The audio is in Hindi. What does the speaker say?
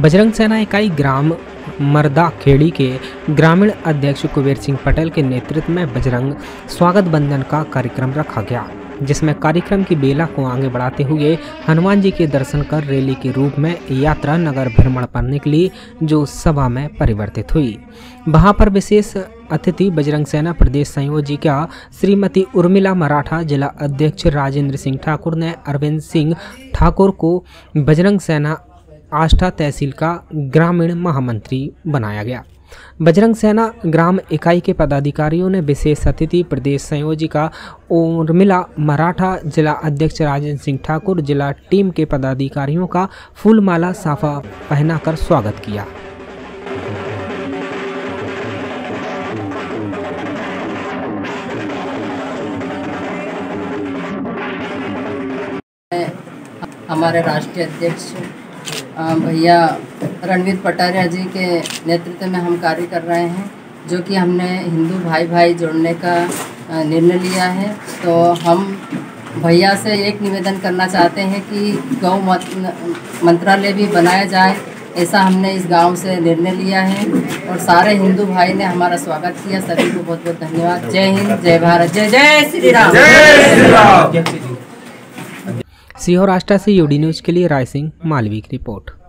बजरंग सेना इकाई ग्राम मर्दाखेड़ी के ग्रामीण अध्यक्ष कुबेर सिंह पटेल के नेतृत्व में बजरंग स्वागत बंधन का कार्यक्रम रखा गया, जिसमें कार्यक्रम की बेला को आगे बढ़ाते हुए हनुमान जी के दर्शन कर रैली के रूप में यात्रा नगर भ्रमण पर निकली, जो सभा में परिवर्तित हुई। वहां पर विशेष अतिथि बजरंग सेना प्रदेश संयोजिका श्रीमती उर्मिला मराठा, जिला अध्यक्ष राजेंद्र सिंह ठाकुर ने अरविंद सिंह ठाकुर को बजरंग सेना आष्टा तहसील का ग्रामीण महामंत्री बनाया गया। बजरंग सेना ग्राम इकाई के पदाधिकारियों ने विशेष अतिथि प्रदेश संयोजिका उर्मिला मराठा, जिला अध्यक्ष राजेंद्र सिंह ठाकुर, जिला टीम के पदाधिकारियों का फूलमाला साफा पहनाकर स्वागत किया। हमारे राष्ट्रीय अध्यक्ष भैया रणवीर पटारिया जी के नेतृत्व में हम कार्य कर रहे हैं, जो कि हमने हिंदू भाई जोड़ने का निर्णय लिया है। तो हम भैया से एक निवेदन करना चाहते हैं कि गौ मंत्रालय भी बनाया जाए, ऐसा हमने इस गांव से निर्णय लिया है। और सारे हिंदू भाई ने हमारा स्वागत किया, सभी को बहुत बहुत धन्यवाद। जय हिंद, जय भारत, जय जय श्री राम, जय श्री राम। सीहोर आष्टा से यू डी न्यूज़ के लिए राय सिंह मालवी की रिपोर्ट।